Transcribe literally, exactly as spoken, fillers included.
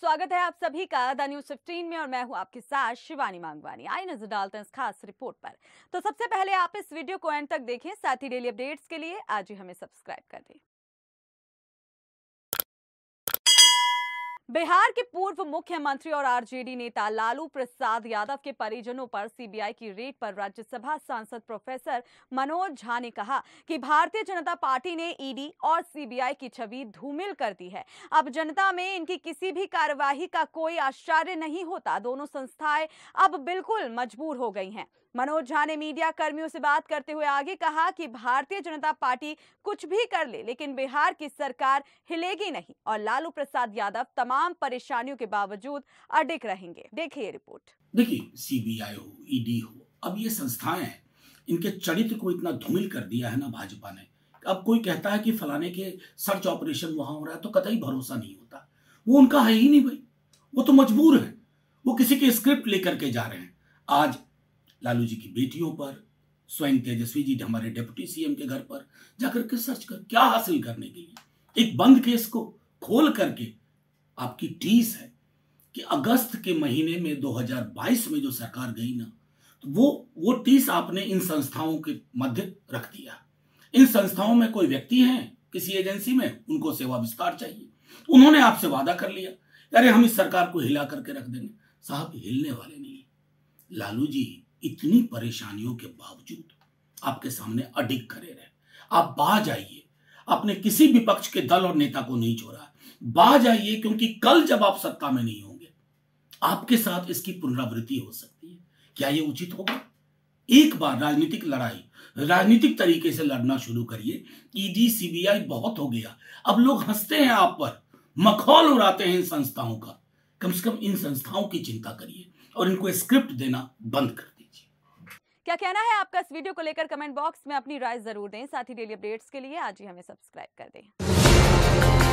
स्वागत है आप सभी का द न्यूज फिफ्टीन में और मैं हूं आपके साथ शिवानी मांगवानी। आई नजर डालते हैं इस खास रिपोर्ट पर। तो सबसे पहले आप इस वीडियो को एंड तक देखें, साथ ही डेली अपडेट्स के लिए आज ही हमें सब्सक्राइब कर दें। बिहार के पूर्व मुख्यमंत्री और आरजेडी नेता लालू प्रसाद यादव के परिजनों पर सीबीआई की रेड पर राज्यसभा सांसद प्रोफेसर मनोज झा ने कहा कि भारतीय जनता पार्टी ने ईडी और सीबीआई की छवि धूमिल कर दी है। अब जनता में इनकी किसी भी कार्यवाही का कोई आश्चर्य नहीं होता। दोनों संस्थाएं अब बिल्कुल मजबूर हो गई हैं। मनोज झा ने मीडिया कर्मियों से बात करते हुए आगे कहा कि भारतीय जनता पार्टी कुछ भी कर ले, लेकिन बिहार की सरकार हिलेगी नहीं और लालू प्रसाद यादव तमाम परेशानियों के बावजूद अडिग रहेंगे। देखिए रिपोर्ट। देखिए, सीबीआई हो, ईडी हो, अब ये संस्थाएं इनके चरित्र को इतना धूमिल कर दिया है ना भाजपा ने। अब कोई कहता है कि फलाने के सर्च ऑपरेशन वहां हो रहा है तो कतई भरोसा नहीं होता। वो उनका है ही नहीं भाई, वो तो मजबूर है, वो किसी के स्क्रिप्ट लेकर के जा रहे हैं। आज लालू जी की बेटियों पर, स्वयं तेजस्वी जी हमारे डिप्टी सीएम के घर पर जाकर के सर्च कर क्या हासिल करने के लिए एक बंद केस को खोल करके आपकी टीस है कि अगस्त के महीने में दो हज़ार बाईस में जो सरकार गई ना, तो वो वो टीस आपने इन संस्थाओं के मध्य रख दिया। इन संस्थाओं में कोई व्यक्ति है किसी एजेंसी में, उनको सेवा विस्तार चाहिए, उन्होंने आपसे वादा कर लिया, अरे हम इस सरकार को हिला करके रख देंगे। साहब, हिलने वाले नहीं। लालू जी इतनी परेशानियों के बावजूद आपके सामने अडिग खड़े रहे। आप बाज आइए, आपने किसी भी पक्ष के दल और नेता को नहीं छोड़ा। बाज आइए, क्योंकि कल जब आप सत्ता में नहीं होंगे आपके साथ इसकी पुनरावृत्ति हो सकती है। क्या यह उचित होगा? एक बार राजनीतिक लड़ाई राजनीतिक तरीके से लड़ना शुरू करिए। ईडी सीबीआई बहुत हो गया, अब लोग हंसते हैं आप पर, मखौल उड़ाते हैं इन संस्थाओं का। कम से कम इन संस्थाओं की चिंता करिए और इनको स्क्रिप्ट देना बंद कर। क्या कहना है आपका इस वीडियो को लेकर कमेंट बॉक्स में अपनी राय जरूर दें। साथ ही डेली अपडेट्स के लिए आज ही हमें सब्सक्राइब कर दें।